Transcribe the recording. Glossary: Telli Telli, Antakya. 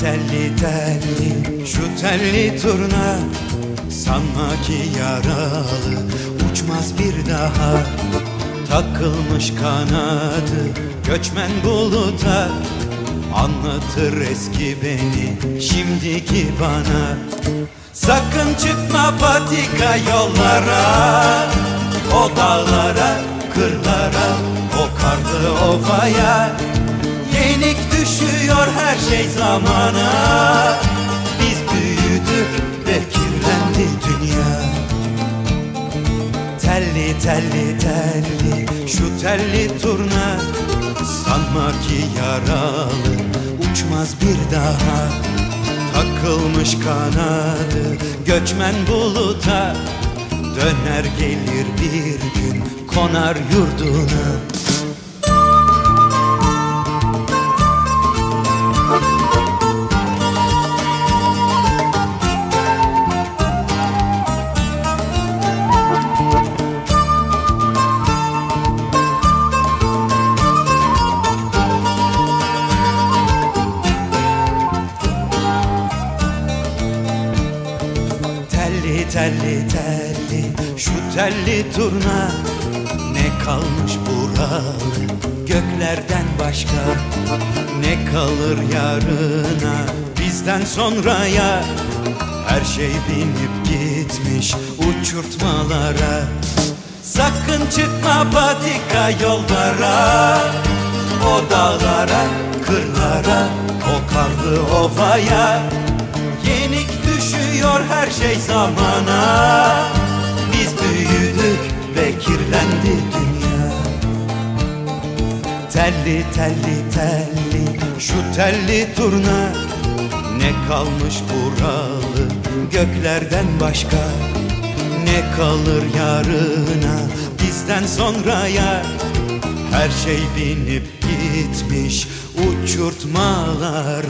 Telli telli şu telli turna, sanma ki yaralı uçmaz bir daha. Takılmış kanadı göçmen buluta, anlatır eski beni şimdiki bana. Sakın çıkma patika yollara, o dağlara, kırlara, o karlı ovaya. Yenik düşüyor her şey zamana, biz büyüdük ve kirlendi dünya. Telli telli telli şu telli turna, sanma ki yaralı uçmaz bir daha. Takılmış kanadı göçmen buluta, döner gelir bir gün konar yurduna. Telli telli şu telli turna, ne kalmış buralı göklerden başka? Ne kalır yarına bizden sonraya? Her şey binip gitmiş uçurtmalara. Sakın çıkma patika yollara, o dağlara, kırlara, o karlı ovaya. Yenik düşüyor her şey zamana, biz büyüdük ve kirlendi dünya. Telli telli telli şu telli turna, ne kalmış buralı göklerden başka? Ne kalır yarına bizden sonraya? Her şey binip gitmiş uçurtmalara.